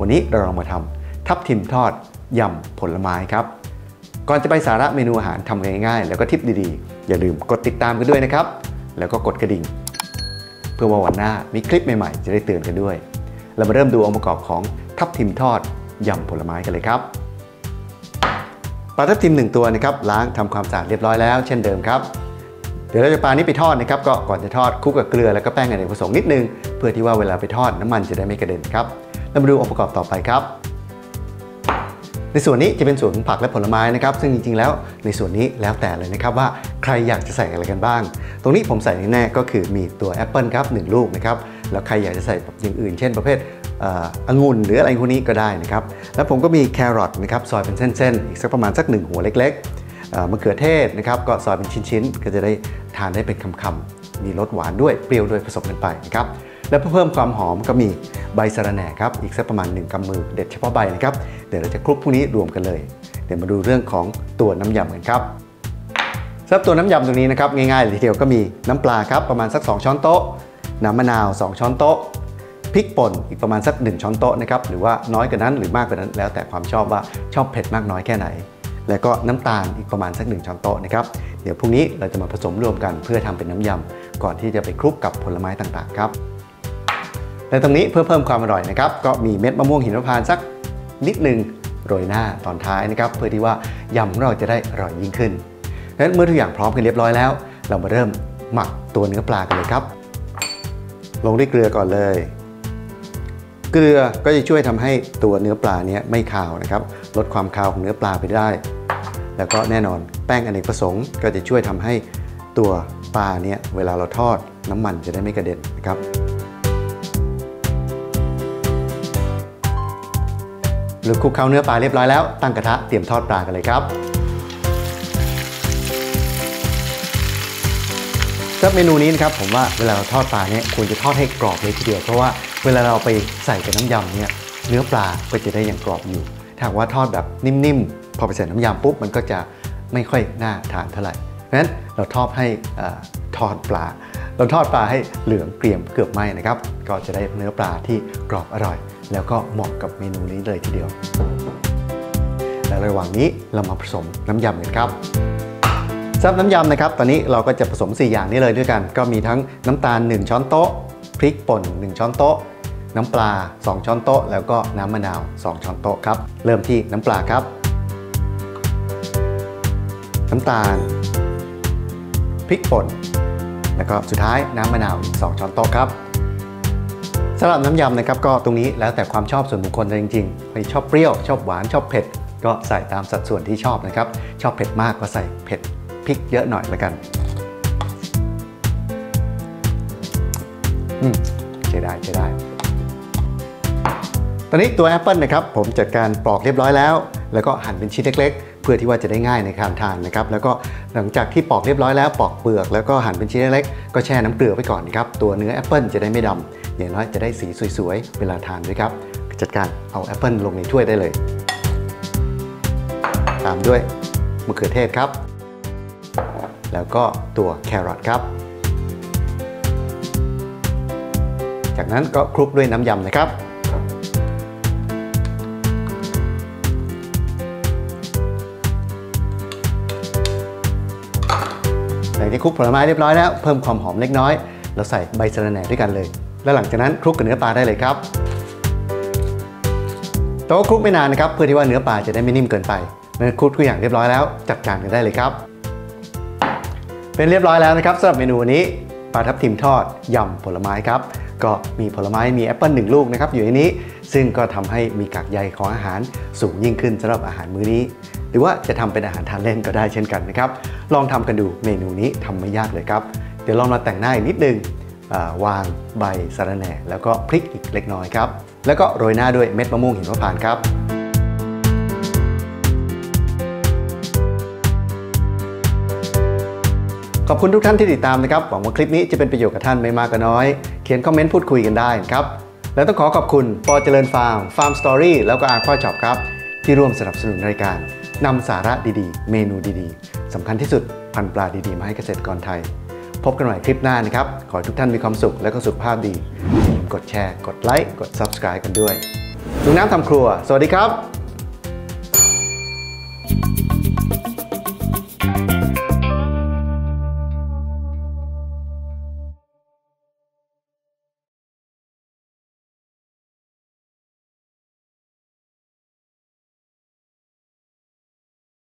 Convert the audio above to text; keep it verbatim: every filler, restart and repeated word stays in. วันนี้เราลองมาทำทับทิมทอดยำผลไม้ครับก่อนจะไปสาระเมนูอาหารทำง่ายๆแล้วก็ทิปดีๆอย่าลืมกดติดตามกันด้วยนะครับแล้วก็กดกระดิ่งเพื่อว่าวันหน้ามีคลิปใหม่ๆจะได้เตือนกันด้วยเรามาเริ่มดูองค์ประกอบของทับทิมทอดยำผลไม้กันเลยครับปลาทับทิมหนึ่งตัวนะครับล้างทำความสะอาดเรียบร้อยแล้วเช่นเดิมครับเดี๋ยวเราจะปลานี้ไปทอดนะครับก็ก่อนจะทอดคลุกกับเกลือแล้วก็แป้งอเนกประสงค์นิดนึงเพื่อที่ว่าเวลาไปทอดน้ำมันจะได้ไม่กระเด็นครับเรามาดูองค์ประกอบต่อไปครับในส่วนนี้จะเป็นส่วนของผักและผลไม้นะครับซึ่งจริงๆแล้วในส่วนนี้แล้วแต่เลยนะครับว่าใครอยากจะใส่อะไรกันบ้างตรงนี้ผมใส่แน่ๆก็คือมีตัวแอปเปิลครับหนึ่งลูกนะครับแล้วใครอยากจะใส่อย่างอื่นเช่นประเภทองุ่นหรืออะไรพวกนี้ก็ได้นะครับแล้วผมก็มีแครอทนะครับซอยเป็นเส้นๆอีกสักประมาณสักหนึ่งหัวเล็กๆมะเขือเทศนะครับก็ซอยเป็นชิ้นๆก็จะได้ทานได้เป็นคำๆมีรสหวานด้วยเปรี้ยวด้วยผสมกันไปนะครับและเพื่อเพิ่มความหอมก็มีใบสะระแหน่ครับอีกสักประมาณหนึ่งกำมือเด็ดเฉพาะใบนะครับเดี๋ยวเราจะคลุกพวกนี้รวมกันเลยเดี๋ยวมาดูเรื่องของตัวน้ำยำกันครับสำหรับตัวน้ำยำตรงนี้นะครับง่ายๆเลยทีเดียวก็มีน้ำปลาครับประมาณสักสองช้อนโต๊ะน้ำมะนาวสองช้อนโต๊ะพริกป่นอีกประมาณสักหนึ่งช้อนโต๊ะนะครับหรือว่าน้อยกว่านั้นหรือมากกว่านั้นแล้วแต่ความชอบว่าชอบเผ็ดมากน้อยแค่ไหนแล้วก็น้ำตาลอีกประมาณสักหนึ่งช้อนโต๊ะนะครับเดี๋ยวพรุ่งนี้เราจะมาผสมรวมกันเพื่อทำเป็นน้ำยำก่อนที่จะไปคลุกกับผลไม้ต่างๆครับและตรงนี้เพื่อเพิ่มความอร่อยนะครับก็มีเม็ดมะม่วงหิมพานต์สักนิดนึงโรยหน้าตอนท้ายนะครับเพื่อที่ว่ายำของเราจะได้อร่อยยิ่งขึ้นดังนั้นเมื่อทุกอย่างพร้อมกันเรียบร้อยแล้วเรามาเริ่มหมักตัวเนื้อปลากันเลยครับลงด้วยเกลือก่อนเลยเกลือก็จะช่วยทำให้ตัวเนื้อปลาเนี้ยไม่คาวนะครับลดความคาวของเนื้อปลาไปได้แล้วก็แน่นอนแป้งอเนกประสงค์ก็จะช่วยทำให้ตัวปลาเนี้ยเวลาเราทอดน้ำมันจะได้ไม่กระเด็นนะครับหรือคลุกเคล้าเนื้อปลาเรียบร้อยแล้วตั้งกระทะเตรียมทอดปลากันเลยครับสำหรับเมนูนี้นะครับผมว่าเวลาเราทอดปลาเนี้ยควรจะทอดให้กรอบเลยทีเดียวเพราะว่าเวลาเราไปใส่กับน้ำยำเนี่ยเนื้อปลาก็จะได้อย่างกรอบอยู่ถ้าว่าทอดแบบนิ่มๆพอไปใส่น้ำยำปุ๊บมันก็จะไม่ค่อยน่าทานเท่าไหร่เพราะฉะนั้นเราทอดให้ทอดปลาเราทอดปลาให้เหลืองเกรียมเกือบไหม้นะครับก็จะได้เนื้อปลาที่กรอบอร่อยแล้วก็เหมาะกับเมนูนี้เลยทีเดียวและระหว่างนี้เรามาผสมน้ำยำกันครับสำหรับน้ำยำนะครับตอนนี้เราก็จะผสมสี่อย่างนี้เลยด้วยกันก็มีทั้งน้ำตาลหนึ่งช้อนโต๊ะพริกป่นหนึ่งช้อนโต๊ะน้ำปลาสองช้อนโต๊ะแล้วก็น้ำมะนาวสองช้อนโต๊ะครับเริ่มที่น้ำปลาครับน้ำตาลพริกป่นแล้วก็สุดท้ายน้ำมะนาวอีกสองช้อนโต๊ะครับสำหรับน้ำยำนะครับก็ตรงนี้แล้วแต่ความชอบส่วนบุคคลจริงๆใครชอบเปรี้ยวชอบหวานชอบเผ็ดก็ใส่ตามสัดส่วนที่ชอบนะครับชอบเผ็ดมากก็ใส่เผ็ดพริกเยอะหน่อยละกันอืมใช่ได้ใช่ได้ตอนนี้ตัวแอปเปิลนะครับผมจัดการปลอกเรียบร้อยแล้วแล้วก็หั่นเป็นชิ้นเล็กๆเพื่อที่ว่าจะได้ง่ายในการทานนะครับแล้วก็หลังจากที่ปลอกเรียบร้อยแล้วปลอกเปลือกแล้วก็หั่นเป็นชิ้นเล็กๆก็แช่น้ำเกลือไว้ก่อนนะครับตัวเนื้อแอปเปิลจะได้ไม่ดำอย่างน้อยจะได้สีสวยๆเวลาทานด้วยครับจัดการเอาแอปเปิลลงในถ้วยได้เลยตามด้วยมะเขือเทศครับแล้วก็ตัวแครอทครับจากนั้นก็คลุกด้วยน้ำยำนะครับหลังจากคลุกผลไม้เรียบร้อยแล้วเพิ่มความหอมเล็กน้อยเราใส่ใบสะระแหน่ด้วยกันเลยแล้วหลังจากนั้นคลุกกับเนื้อปลาได้เลยครับแต่ว่าคลุกไม่นานนะครับเพื่อที่ว่าเนื้อปลาจะได้ไม่นิ่มเกินไปเมื่อคลุกทุกอย่างเรียบร้อยแล้วจัดจานกันได้เลยครับเป็นเรียบร้อยแล้วนะครับสำหรับเมนูนี้ปลาทับทิมทอดยำผลไม้ครับก็มีผลไม้มีแอปเปิลหนึ่งลูกนะครับอยู่ในนี้ซึ่งก็ทำให้มีกากใยของอาหารสูงยิ่งขึ้นสำหรับอาหารมื้อนี้หรือว่าจะทำเป็นอาหารทานเล่นก็ได้เช่นกันนะครับลองทำกันดูเมนูนี้ทำไม่ยากเลยครับเดี๋ยวลองมาแต่งหน้าอีกนิดนึงวางใบสะระแหน่แล้วก็พริกอีกเล็กน้อยครับแล้วก็โรยหน้าด้วยเม็ดมะม่วงหิมพานต์ครับขอบคุณทุกท่านที่ติดตามนะครับหวังว่าคลิปนี้จะเป็นประโยชน์กับท่านไม่มากก็น้อยเขียนคอมเมนต์พูดคุยกันได้ครับแล้วต้องขอขอบคุณปอเจริญฟาร์มฟาร์มสตอรี่แล้วก็อาร์ควาช็อปครับที่ร่วมสนับสนุนรายการนำสาระดีๆเมนูดีๆสำคัญที่สุดพันปลาดีๆมาให้เกษตรกรไทยพบกันใหม่คลิปหน้านะครับขอให้ทุกท่านมีความสุขและก็สุขภาพดีกดแชร์กดไลค์กด ซับสไครบ์ กันด้วย ลุงน้ำทำครัวสวัสดีครับ